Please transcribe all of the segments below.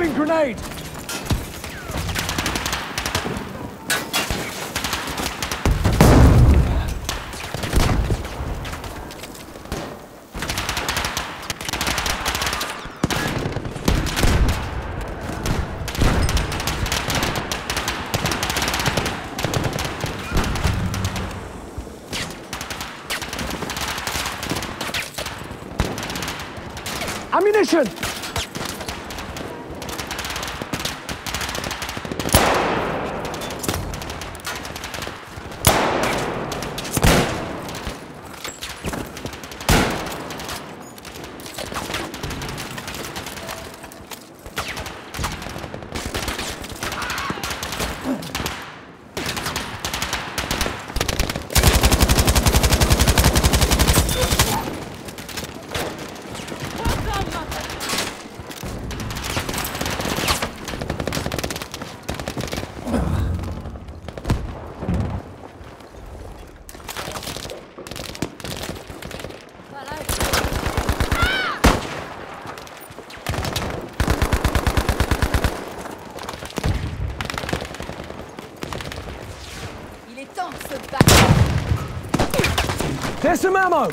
Moving grenade! Ammunition! There's some ammo!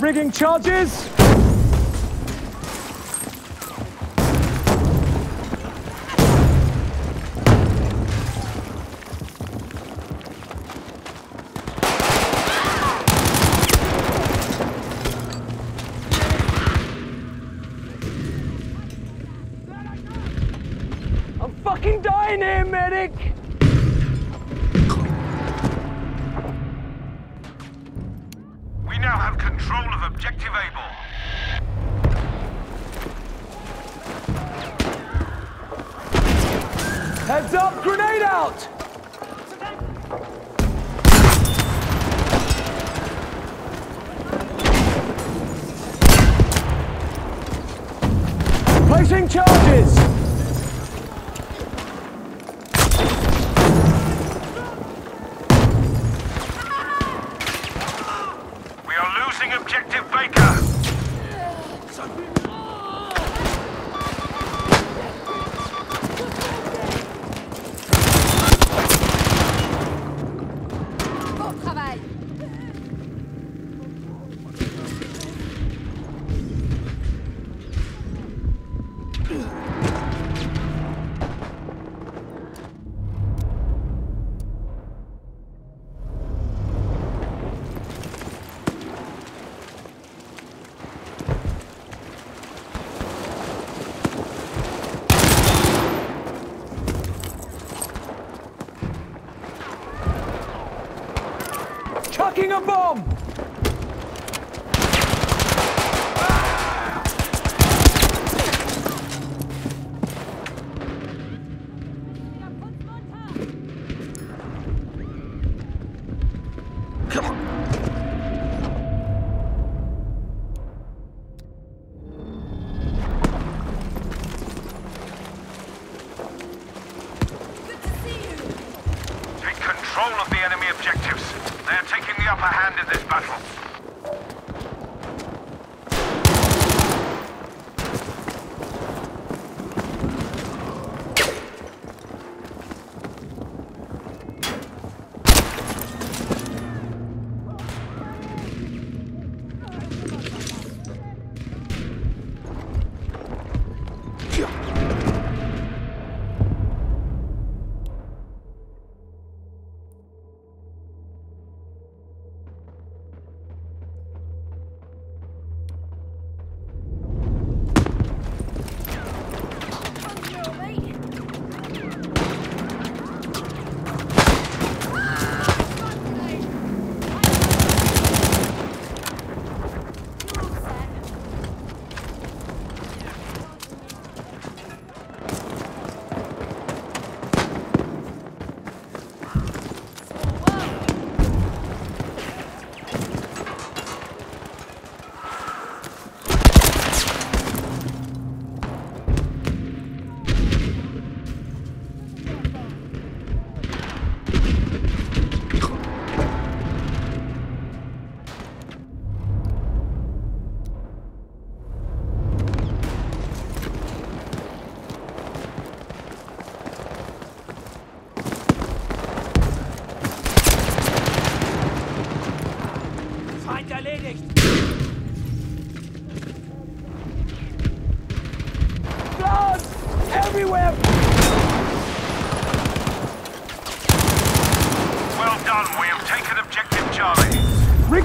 Rigging charges. I'm fucking dying here, medic. Control of objective Able. Heads up, grenade out! Placing charges! Objective Baker! Fucking a bomb!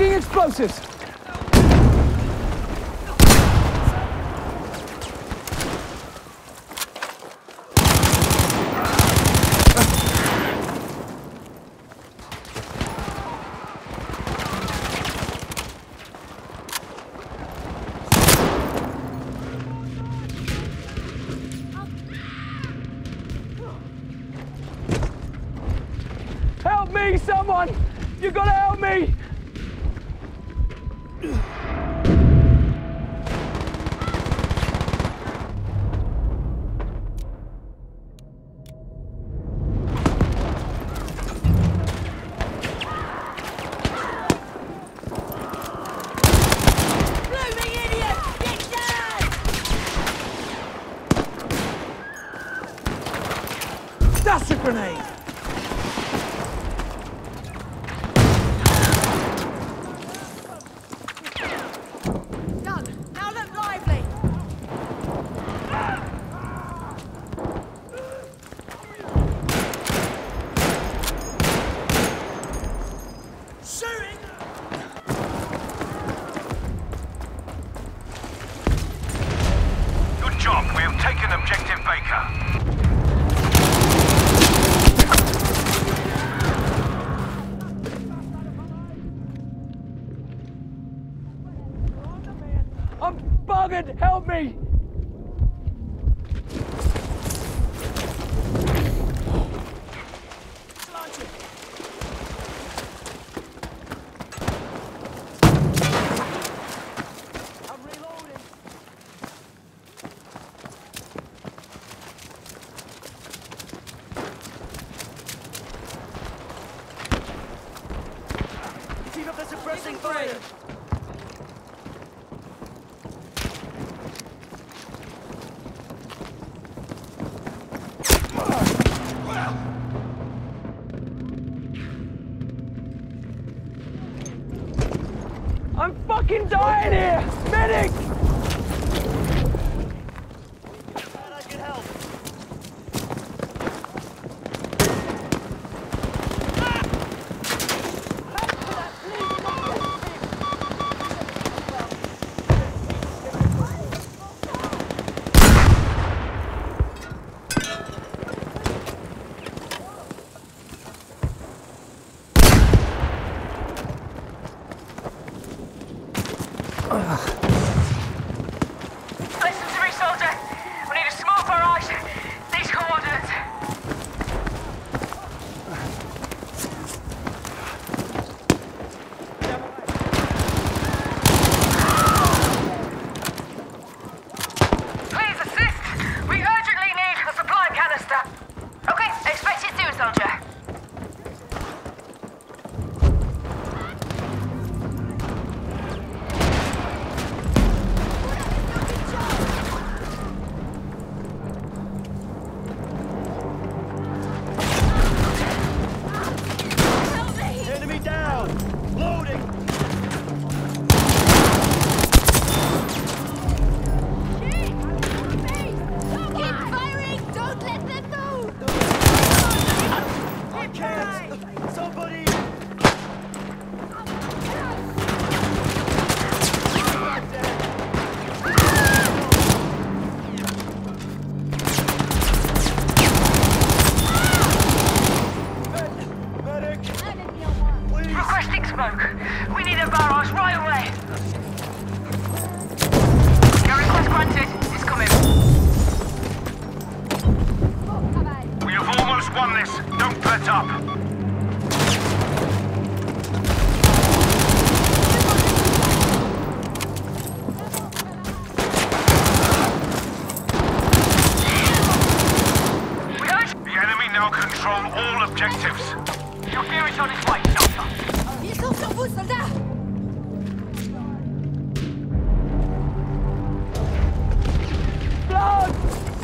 Explosives! Help me, someone! You gotta help me! Help me! I'm dying here! Medic! I can help. Listen to me, soldier. We need a small barrage. These coordinates. Please assist. We urgently need a supply canister. Okay, expect it soon, soldier.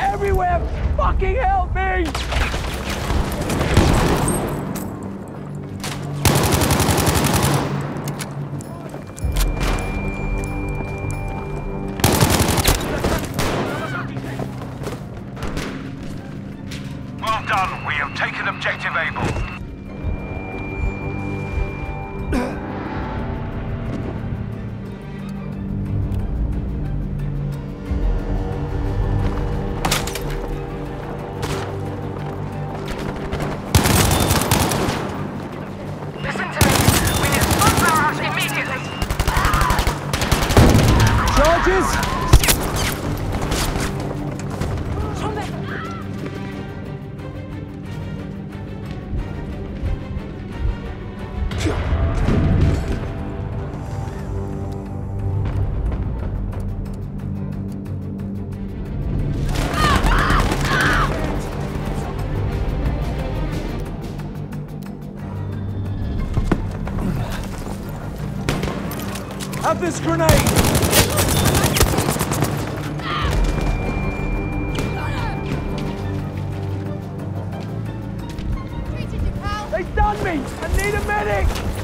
Everywhere! Fucking help me! Well done, we have taken objective Able. Have this grenade! They stunned me! I need a medic!